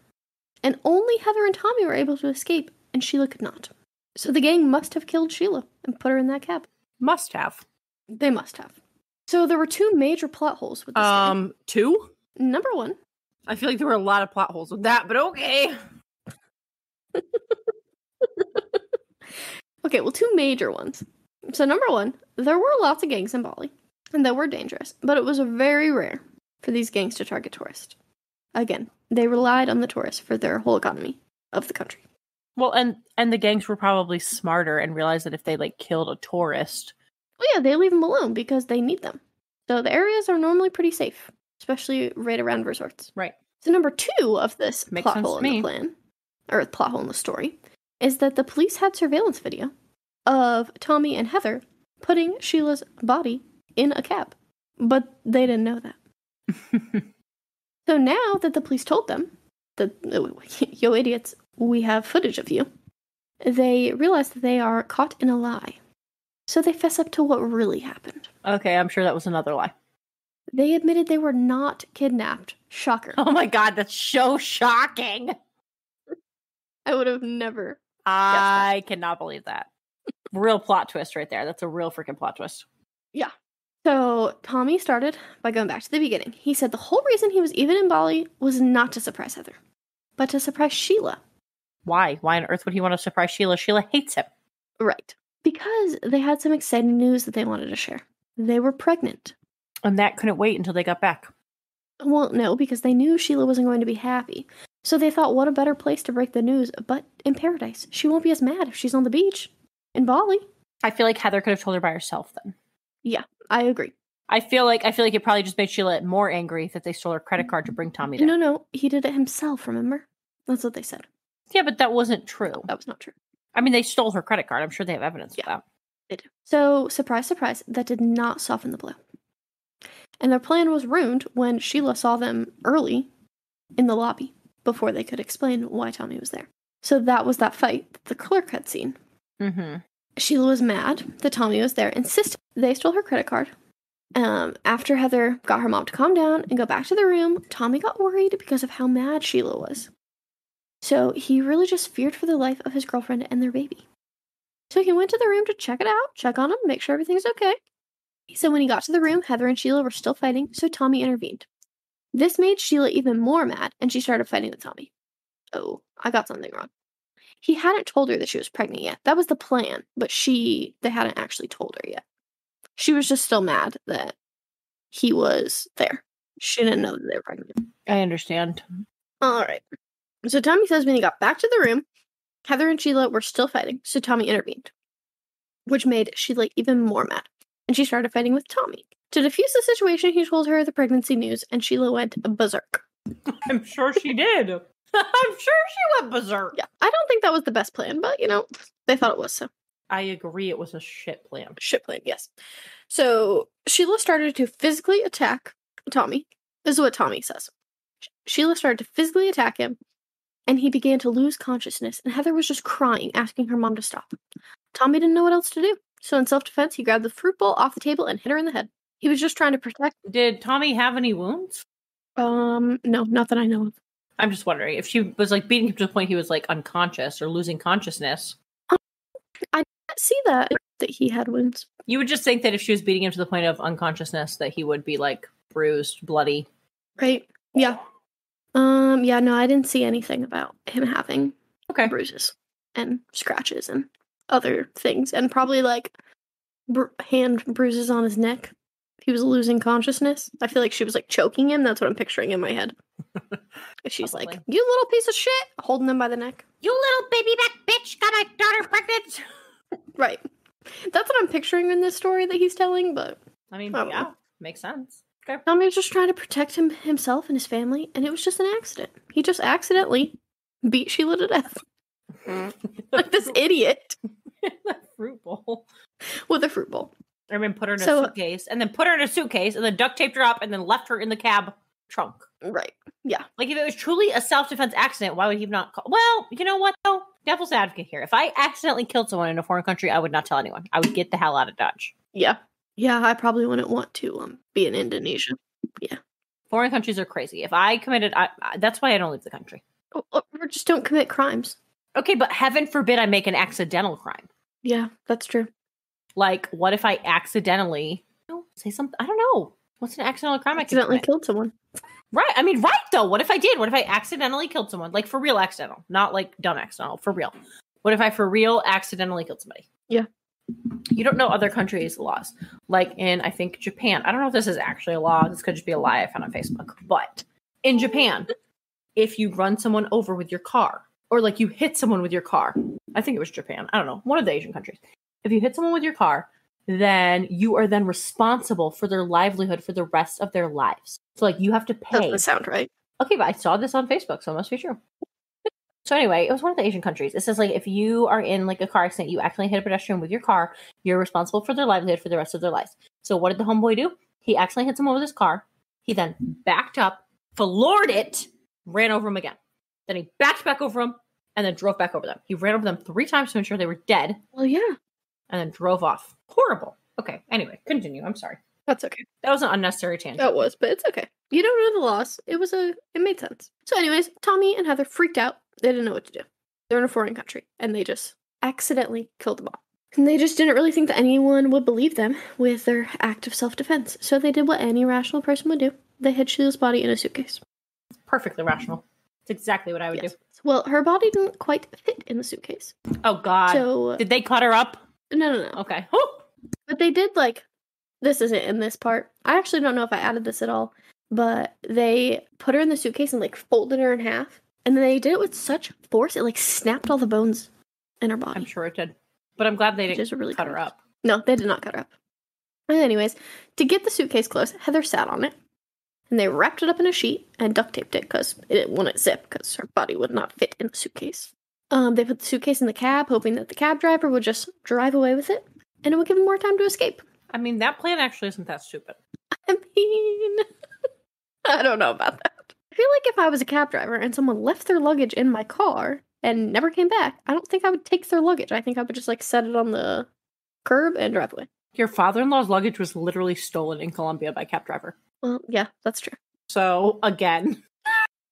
And only Heather and Tommy were able to escape, and Sheila could not. So the gang must have killed Sheila and put her in that cab. Must have. They must have. So there were two major plot holes with this gang. Two? Number one. I feel like there were a lot of plot holes with that, but okay. Okay, well, two major ones. So number one, there were lots of gangs in Bali, and they were dangerous, but it was very rare for these gangs to target tourists. Again, they relied on the tourists for their whole economy of the country. Well, and the gangs were probably smarter and realized that if they, like, killed a tourist... Well, yeah, they leave them alone because they need them. So the areas are normally pretty safe, especially right around resorts. Right. So number two of this plot hole in the plan, or plot hole in the story, is that the police had surveillance video of Tommy and Heather putting Sheila's body in a cab. But they didn't know that. So now that the police told them that, yo idiots, we have footage of you, they realize that they are caught in a lie. So they fess up to what really happened. Okay, I'm sure that was another lie. They admitted they were not kidnapped. Shocker. Oh my god, that's so shocking. I would have never. I cannot believe that. Real plot twist right there. That's a real freaking plot twist. Yeah. So Tommy started by going back to the beginning. He said the whole reason he was even in Bali was not to surprise Heather, but to surprise Sheila. Why? Why on earth would he want to surprise Sheila? Sheila hates him. Right. Because they had some exciting news that they wanted to share. They were pregnant. And that couldn't wait until they got back. Well, no, because they knew Sheila wasn't going to be happy. So they thought, what a better place to break the news, but in paradise. She won't be as mad if she's on the beach in Bali. I feel like Heather could have told her by herself then. Yeah, I agree. I feel like it probably just made Sheila more angry that they stole her credit card to bring Tommy there. No, he did it himself, remember? That's what they said. Yeah, but that wasn't true. No, that was not true. I mean, they stole her credit card. I'm sure they have evidence of that. They do. So, surprise, surprise, that did not soften the blow. And their plan was ruined when Sheila saw them early in the lobby before they could explain why Tommy was there. So that was that fight that the clerk had seen. Mm-hmm. Sheila was mad that Tommy was there, insisted they stole her credit card. After Heather got her mom to calm down and go back to the room, Tommy got worried because of how mad Sheila was. So he really just feared for the life of his girlfriend and their baby. So he went to the room to check it out, check on him, make sure everything's okay. So when he got to the room, Heather and Sheila were still fighting, so Tommy intervened. This made Sheila even more mad, and she started fighting with Tommy. Oh, I got something wrong. He hadn't told her that she was pregnant yet. That was the plan, but they hadn't actually told her yet. She was just still mad that he was there. She didn't know that they were pregnant. I understand. All right. So Tommy says when he got back to the room, Heather and Sheila were still fighting, so Tommy intervened, which made Sheila even more mad, and she started fighting with Tommy. To defuse the situation, he told her the pregnancy news, and Sheila went berserk. I'm sure she did. I'm sure she went berserk. Yeah, I don't think that was the best plan, but, you know, they thought it was, so. I agree, it was a shit plan. Shit plan, yes. So, Sheila started to physically attack Tommy. This is what Tommy says. Sheila started to physically attack him, and he began to lose consciousness, and Heather was just crying, asking her mom to stop. Tommy didn't know what else to do, so in self-defense, he grabbed the fruit bowl off the table and hit her in the head. He was just trying to protect. Did Tommy have any wounds? No, not that I know of. I'm just wondering if she was like beating him to the point he was like unconscious or losing consciousness. I didn't see that he had wounds. You would just think that if she was beating him to the point of unconsciousness that he would be like bruised, bloody. Right. Yeah. Yeah, no, I didn't see anything about him having bruises and scratches and other things and probably like hand bruises on his neck. He was losing consciousness. I feel like she was like choking him. That's what I'm picturing in my head. She's probably. Like, you little piece of shit, holding him by the neck. You little baby back bitch, got my daughter pregnant. Right. That's what I'm picturing in this story that he's telling, but. I mean, yeah, makes sense. Okay. Tommy was just trying to protect himself and his family, and it was just an accident. He just accidentally beat Sheila to death. Like this idiot. With a fruit bowl. I mean, put her in a suitcase, and then put her in a suitcase, and then duct taped her up, and then left her in the cab trunk. Right. Yeah. Like, if it was truly a self-defense accident, why would he not call? Well, you know what, though? Devil's advocate here. If I accidentally killed someone in a foreign country, I would not tell anyone. I would get the hell out of Dodge. Yeah. Yeah, I probably wouldn't want to be in Indonesia. Yeah. Foreign countries are crazy. If I committed, that's why I don't leave the country. Or just don't commit crimes. Okay, but heaven forbid I make an accidental crime. Yeah, that's true. Like, what if I accidentally say something? I don't know. What's an accidental crime? Accidentally killed someone. Right. I mean, right, though. What if I did? What if I accidentally killed someone? Like, for real accidental. Not, like, dumb accidental. For real. What if I, for real, accidentally killed somebody? Yeah. You don't know other countries' laws. Like, in, I think, Japan. I don't know if this is actually a law. This could just be a lie I found on Facebook. But in Japan, if you run someone over with your car, or, like, you hit someone with your car. I think it was Japan. I don't know. One of the Asian countries. If you hit someone with your car, then you are then responsible for their livelihood for the rest of their lives. So, like, you have to pay. Doesn't sound right. Okay, but I saw this on Facebook, so it must be true. So anyway, it was one of the Asian countries. It says, like, if you are in, like, a car accident, you accidentally hit a pedestrian with your car, you're responsible for their livelihood for the rest of their lives. So what did the homeboy do? He accidentally hit someone with his car. He then backed up, floored it, ran over him again. Then he backed back over him, and then drove back over them. He ran over them 3 times to ensure they were dead. Well, yeah. And then drove off. Horrible. Okay. Anyway, continue. I'm sorry. That's okay. That was an unnecessary tangent. That was, but it's okay. You don't know the loss. It made sense. So anyways, Tommy and Heather freaked out. They didn't know what to do. They're in a foreign country. And they just accidentally killed them all. And they just didn't really think that anyone would believe them with their act of self-defense. So they did what any rational person would do. They hid Sheila's body in a suitcase. Perfectly rational. It's exactly what I would do. Well, her body didn't quite fit in the suitcase. Oh, God. So did they cut her up? No. Okay. Oh! But they did, like, this isn't in this part. I actually don't know if I added this at all, but they put her in the suitcase and, like, folded her in half. And then they did it with such force, it, like, snapped all the bones in her body. I'm sure it did. But I'm glad they didn't really cut her up. No, they did not cut her up. Anyways, to get the suitcase closed, Heather sat on it. And they wrapped it up in a sheet and duct taped it because it didn't want it zipped because her body would not fit in the suitcase. They put the suitcase in the cab, hoping that the cab driver would just drive away with it, and it would give him more time to escape. I mean, that plan actually isn't that stupid. I mean, I don't know about that. I feel like if I was a cab driver and someone left their luggage in my car, and never came back, I don't think I would take their luggage. I think I would just, like, set it on the curb and drive away. Your father-in-law's luggage was literally stolen in Colombia by a cab driver. Well, yeah, that's true. So, again,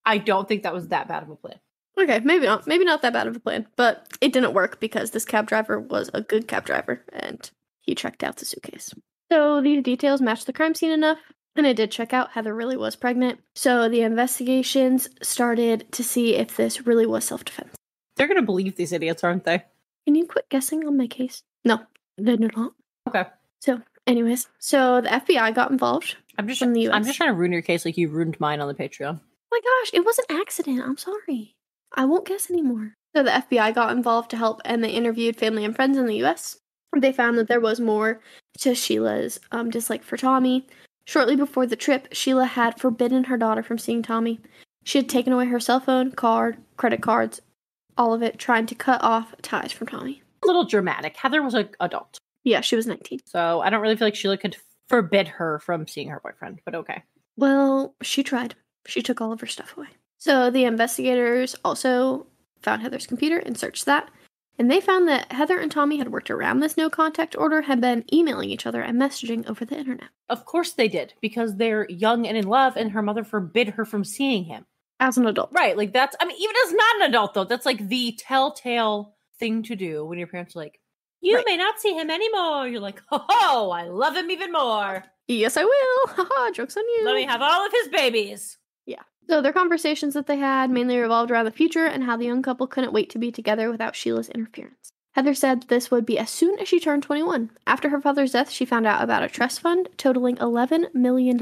I don't think that was that bad of a plan. Okay, maybe not that bad of a plan, but it didn't work because this cab driver was a good cab driver, and he checked out the suitcase. So these details matched the crime scene enough, and it did check out Heather really was pregnant. So the investigations started to see if this really was self-defense. They're going to believe these idiots, aren't they? Can you quit guessing on my case? No, they're not. Okay. So anyways, so the FBI got involved from the US. I'm just trying to ruin your case like you ruined mine on the Patreon. Oh my gosh, it was an accident. I'm sorry. I won't guess anymore. So the FBI got involved to help, and they interviewed family and friends in the U.S. They found that there was more to Sheila's dislike for Tommy. Shortly before the trip, Sheila had forbidden her daughter from seeing Tommy. She had taken away her cell phone, card, credit cards, all of it, trying to cut off ties from Tommy. A little dramatic. Heather was an adult. Yeah, she was 19. So I don't really feel like Sheila could forbid her from seeing her boyfriend, but okay. Well, she tried. She took all of her stuff away. So the investigators also found Heather's computer and searched that. And they found that Heather and Tommy had worked around this no-contact order, had been emailing each other and messaging over the internet. Of course they did, because they're young and in love, and her mother forbid her from seeing him. As an adult. Right, like that's, I mean, even as not an adult, though, that's like the telltale thing to do when your parents are like, you right. may not see him anymore. You're like, oh, I love him even more. Yes, I will. Haha, joke's on you. Let me have all of his babies. Yeah. So their conversations that they had mainly revolved around the future and how the young couple couldn't wait to be together without Sheila's interference. Heather said this would be as soon as she turned 21. After her father's death, she found out about a trust fund totaling $11 million.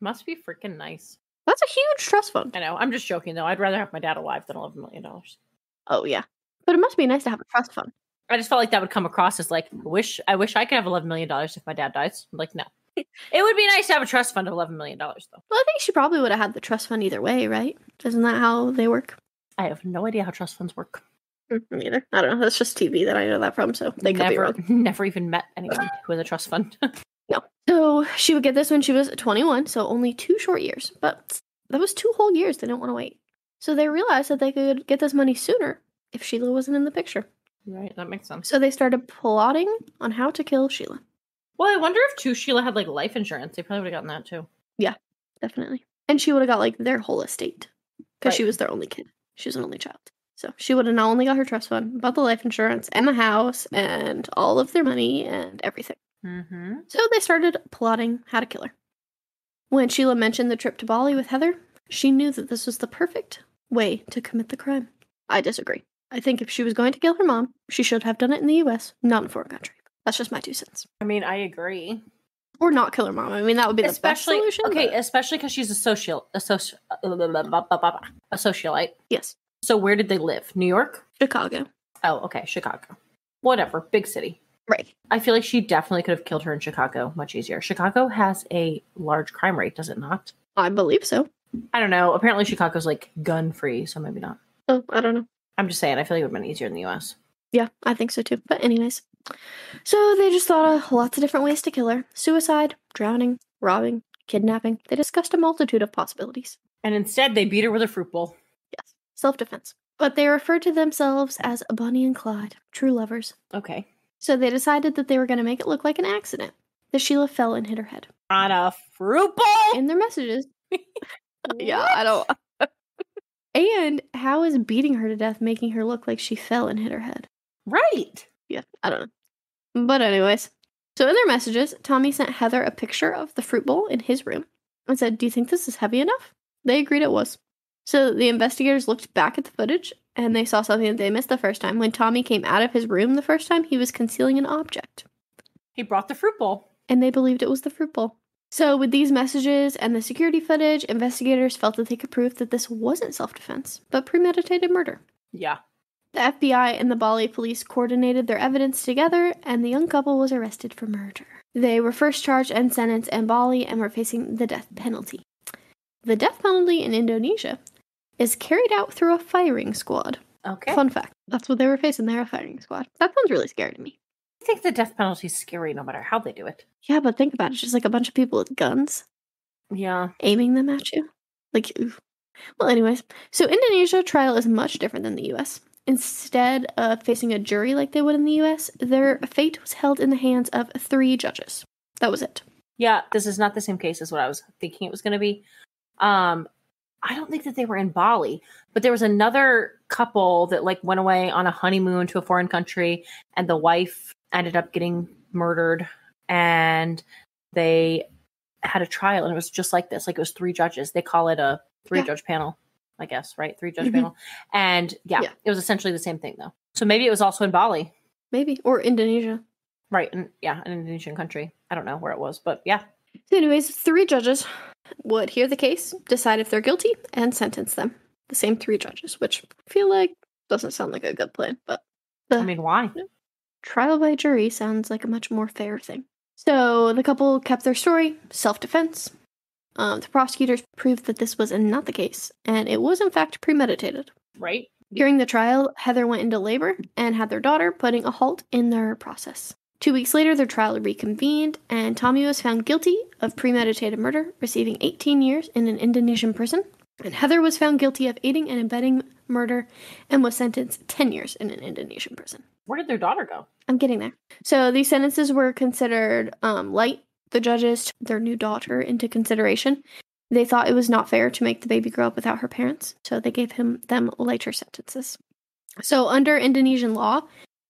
Must be freaking nice. That's a huge trust fund. I know. I'm just joking, though. I'd rather have my dad alive than $11 million. Oh, yeah. But it must be nice to have a trust fund. I just felt like that would come across as like, I wish I could have $11 million if my dad dies. I'm like, no. It would be nice to have a trust fund of $11 million, though. Well, I think she probably would have had the trust fund either way, right? Isn't that how they work? I have no idea how trust funds work. Me either. I don't know. That's just TV that I know that from, so they could be wrong. Never even met anyone who has a trust fund. No. So she would get this when she was 21, so only 2 short years. But that was 2 whole years. They didn't want to wait. So they realized that they could get this money sooner if Sheila wasn't in the picture. Right. That makes sense. So they started plotting on how to kill Sheila. Well, I wonder if, too, Sheila had, like, life insurance. They probably would have gotten that, too. Yeah, definitely. And she would have got, like, their whole estate. Because right. She was their only kid. She was an only child. So she would have not only got her trust fund, but the life insurance and the house and all of their money and everything. Mm-hmm. So they started plotting how to kill her. When Sheila mentioned the trip to Bali with Heather, she knew that this was the perfect way to commit the crime. I disagree. I think if she was going to kill her mom, she should have done it in the U.S., not in a foreign country. That's just my 2 cents. I mean, I agree. Or not kill her mom. I mean, that would be the best solution. Okay, but... especially because she's a socialite. Yes. So where did they live? New York? Chicago. Oh, okay, Chicago. Whatever, big city. Right. I feel like she definitely could have killed her in Chicago much easier. Chicago has a large crime rate, does it not? I believe so. I don't know. Apparently Chicago's, like, gun-free, so maybe not. Oh, I don't know. I'm just saying, I feel like it would have been easier in the U.S. Yeah, I think so, too. But anyways... So they just thought of lots of different ways to kill her. Suicide, drowning, robbing, kidnapping. They discussed a multitude of possibilities. And instead, they beat her with a fruit bowl. Yes. Self-defense. But they referred to themselves as Bonnie and Clyde, true lovers. Okay. So they decided that they were going to make it look like an accident. That Sheila fell and hit her head. On a fruit bowl? In their messages. Yeah, I don't... And how is beating her to death making her look like she fell and hit her head? Right. Yeah, I don't know. But anyways, so in their messages, Tommy sent Heather a picture of the fruit bowl in his room and said, do you think this is heavy enough? They agreed it was. So the investigators looked back at the footage and they saw something that they missed the first time. When Tommy came out of his room the first time, he was concealing an object. He brought the fruit bowl. And they believed it was the fruit bowl. So with these messages and the security footage, investigators felt that they could prove that this wasn't self-defense, but premeditated murder. Yeah. The FBI and the Bali police coordinated their evidence together, and the young couple was arrested for murder. They were first charged and sentenced in Bali and were facing the death penalty. The death penalty in Indonesia is carried out through a firing squad. Okay. Fun fact. That's what they were facing there, a firing squad. That sounds really scary to me. I think the death penalty is scary no matter how they do it. Yeah, but think about it. It's just like a bunch of people with guns. Yeah. Aiming them at you. Like, ooh. Well, anyways, so Indonesia trial is much different than the U.S. Instead of facing a jury like they would in the U.S., their fate was held in the hands of 3 judges. That was it. Yeah, this is not the same case as what I was thinking it was going to be. I don't think that they were in Bali, but there was another couple that like went away on a honeymoon to a foreign country, and the wife ended up getting murdered, and they had a trial, and it was just like this. Like, it was 3 judges. They call it a 3-judge panel, I guess, right? 3-judge panel. And yeah, it was essentially the same thing, though. So maybe it was also in Bali. Maybe. Or Indonesia. Right. And yeah, an Indonesian country. I don't know where it was, but yeah. So anyways, 3 judges would hear the case, decide if they're guilty, and sentence them. The same 3 judges, which I feel like doesn't sound like a good plan, but... I mean, why? Trial by jury sounds like a much more fair thing. So the couple kept their story, self-defense. The prosecutors proved that this was not the case, and it was in fact premeditated. Right. During the trial, Heather went into labor and had their daughter, putting a halt in their process. 2 weeks later, their trial reconvened, and Tommy was found guilty of premeditated murder, receiving 18 years in an Indonesian prison. And Heather was found guilty of aiding and abetting murder and was sentenced 10 years in an Indonesian prison. Where did their daughter go? I'm getting there. So these sentences were considered light. The judges took their new daughter into consideration. They thought it was not fair to make the baby grow up without her parents, so they gave them lighter sentences. So under Indonesian law,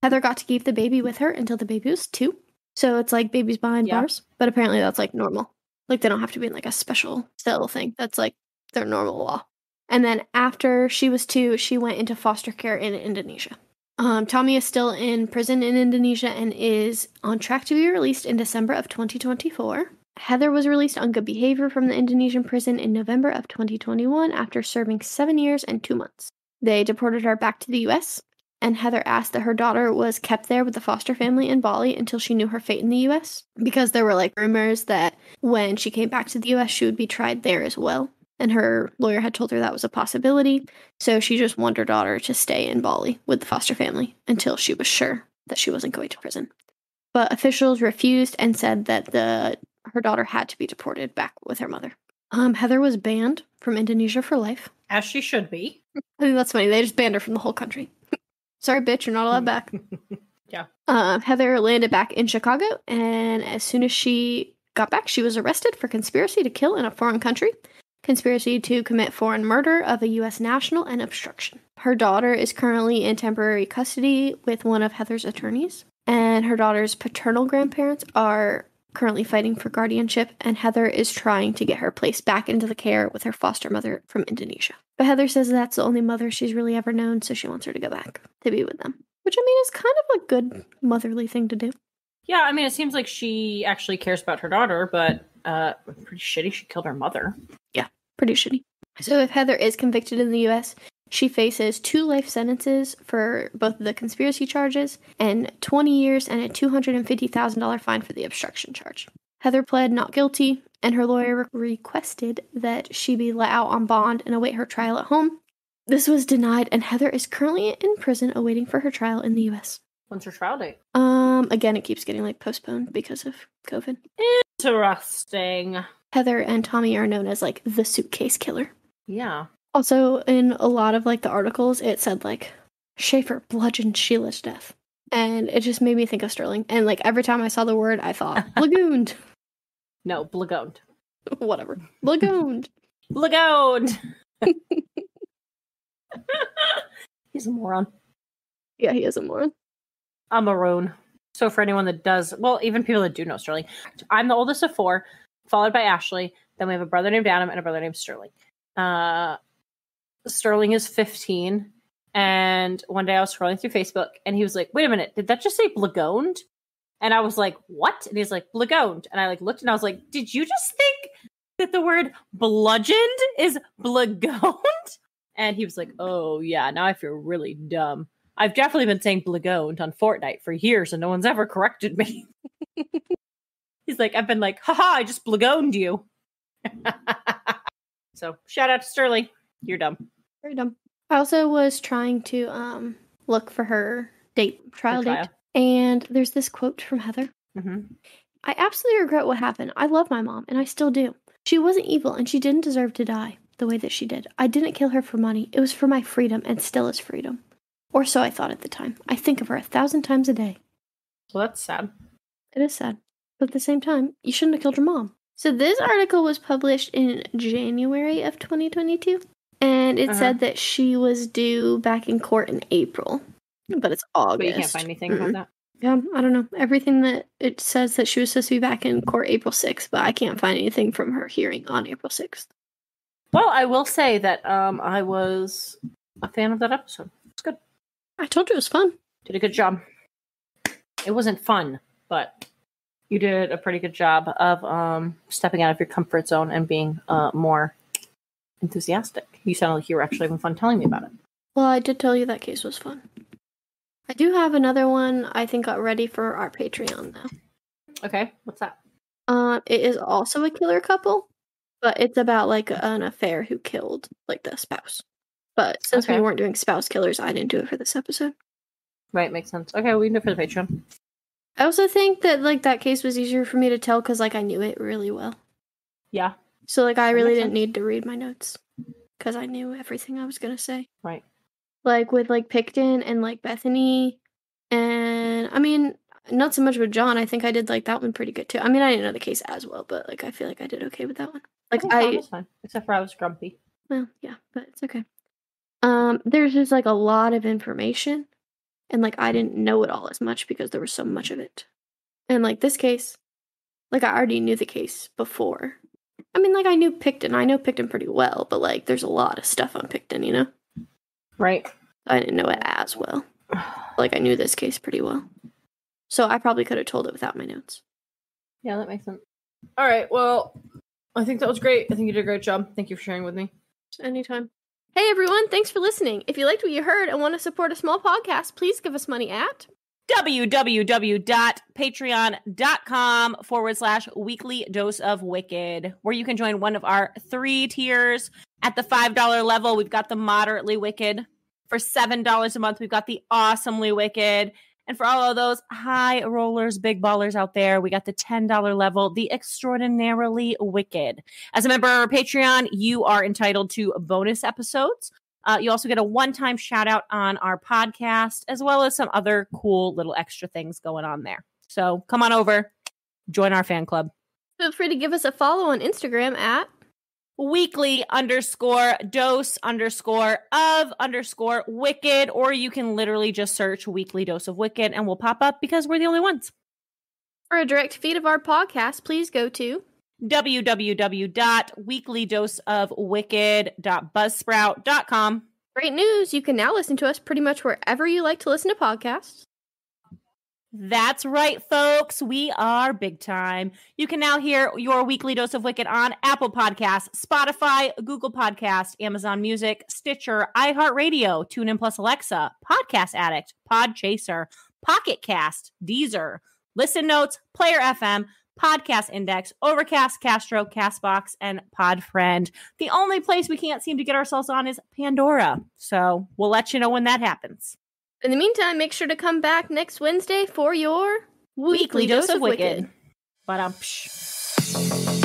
Heather got to keep the baby with her until the baby was 2. So it's like babies behind bars, but apparently that's like normal. Like, they don't have to be in like a special cell thing. That's like their normal law. And then after she was 2, she went into foster care in Indonesia. Tommy is still in prison in Indonesia and is on track to be released in December of 2024. Heather was released on good behavior from the Indonesian prison in November of 2021 after serving 7 years and 2 months. They deported her back to the U.S., and Heather asked that her daughter was kept there with the foster family in Bali until she knew her fate in the U.S., because there were like rumors that when she came back to the U.S., she would be tried there as well. And her lawyer had told her that was a possibility, so she just wanted her daughter to stay in Bali with the foster family until she was sure that she wasn't going to prison. But officials refused and said that her daughter had to be deported back with her mother. Heather was banned from Indonesia for life. As she should be. I think that's funny. They just banned her from the whole country. Sorry, bitch, you're not allowed back. Yeah. Heather landed back in Chicago, and as soon as she got back, she was arrested for conspiracy to kill in a foreign country, conspiracy to commit foreign murder of a U.S. national, and obstruction. Her daughter is currently in temporary custody with one of Heather's attorneys, and her daughter's paternal grandparents are currently fighting for guardianship, and Heather is trying to get her placed back into the care with her foster mother from Indonesia. But Heather says that's the only mother she's really ever known, so she wants her to go back to be with them, which, I mean, is kind of a good motherly thing to do. Yeah, I mean, it seems like she actually cares about her daughter, but pretty shitty she killed her mother. Yeah. Pretty shitty. So if Heather is convicted in the U.S., she faces 2 life sentences for both the conspiracy charges and 20 years and a $250,000 fine for the obstruction charge. Heather pled not guilty, and her lawyer requested that she be let out on bond and await her trial at home. This was denied, and Heather is currently in prison awaiting for her trial in the U.S. When's her trial date? Again, it keeps getting like postponed because of COVID. Interesting. Heather and Tommy are known as, like, the suitcase killer. Yeah. Also, in a lot of, like, the articles, it said, like, Schaefer bludgeoned Sheila to death. And it just made me think of Sterling. And, like, every time I saw the word, I thought, blagooned. No, blagooned. Whatever. Blagooned. Blagooned. He's a moron. Yeah, he is a moron. I'm a roan. So for anyone that does, well, even people that do know Sterling, I'm the oldest of 4. Followed by Ashley. Then we have a brother named Adam and a brother named Sterling. Sterling is 15. And one day I was scrolling through Facebook and he was like, wait a minute, did that just say blagooned? And I was like, what? And he's like, blagooned. And I like looked and I was like, did you just think that the word bludgeoned is blagooned? And he was like, oh yeah, now I feel really dumb. I've definitely been saying blagooned on Fortnite for years and no one's ever corrected me. He's like, I've been like, haha, I just blagooned you. So shout out to Sterling. You're dumb. Very dumb. I also was trying to look for her trial date. And there's this quote from Heather. Mm-hmm. I absolutely regret what happened. I love my mom, and I still do. She wasn't evil, and she didn't deserve to die. the way that she did. I didn't kill her for money. It was for my freedom, and still is freedom. Or so I thought at the time. I think of her 1,000 times a day. Well, that's sad. It is sad. But at the same time, you shouldn't have killed your mom. So this article was published in January of 2022, and it said that she was due back in court in April, but it's August. But you can't find anything about that? Yeah, I don't know. Everything that it says that she was supposed to be back in court April 6th, but I can't find anything from her hearing on April 6th. Well, I will say that I was a fan of that episode. It's good. I told you it was fun. Did a good job. It wasn't fun, but... You did a pretty good job of stepping out of your comfort zone and being more enthusiastic. You sounded like you were actually having fun telling me about it. Well, I did tell you that case was fun. I do have another one I think got ready for our Patreon, though. Okay, what's that? It is also a killer couple, but it's about, like, an affair who killed, like, the spouse. But since we weren't doing spouse killers, I didn't do it for this episode. Right, makes sense. Okay, we can do it for the Patreon. I also think that, like, that case was easier for me to tell because, like, I knew it really well. Yeah. So, like, I really didn't need to read my notes because I knew everything I was going to say. Right. Like, with, like, Picton and, like, Bethany and, I mean, not so much with John. I think I did, like, that one pretty good, too. I mean, I didn't know the case as well, but, like, I feel like I did okay with that one. Like, I was fine, except for I was grumpy. Well, yeah, but it's okay. There's just, like, a lot of information. And, like, I didn't know it all as much because there was so much of it. And, like, this case, like, I already knew the case before. I mean, like, I knew Picton. I know Picton pretty well, but, like, there's a lot of stuff on Picton, you know? Right. I didn't know it as well. Like, I knew this case pretty well. So I probably could have told it without my notes. Yeah, that makes sense. All right, well, I think that was great. I think you did a great job. Thank you for sharing with me. Anytime. Hey everyone, thanks for listening. If you liked what you heard and want to support a small podcast, please give us money at patreon.com/weeklydoseofwicked, where you can join one of our 3 tiers. At the $5 level, we've got the moderately wicked. For $7 a month, we've got the awesomely wicked. And for all of those high rollers, big ballers out there, we got the $10 level, the extraordinarily wicked. As a member of our Patreon, you are entitled to bonus episodes. You also get a one-time shout-out on our podcast, as well as some other cool little extra things going on there. So come on over, join our fan club. Feel free to give us a follow on Instagram at weekly_dose_of_wicked, or you can literally just search Weekly Dose of Wicked and we'll pop up because we're the only ones. For a direct feed of our podcast, please go to www.weeklydoseofwicked.buzzsprout.com. Great news! You can now listen to us pretty much wherever you like to listen to podcasts. That's right, folks. We are big time. You can now hear your Weekly Dose of Wicked on Apple Podcasts, Spotify, Google Podcasts, Amazon Music, Stitcher, iHeartRadio, TuneIn Plus Alexa, Podcast Addict, Podchaser, Pocket Cast, Deezer, Listen Notes, Player FM, Podcast Index, Overcast, Castro, Castbox, and Podfriend. The only place we can't seem to get ourselves on is Pandora. So we'll let you know when that happens. In the meantime, make sure to come back next Wednesday for your Weekly Dose of Wicked. Ba-dum-psh.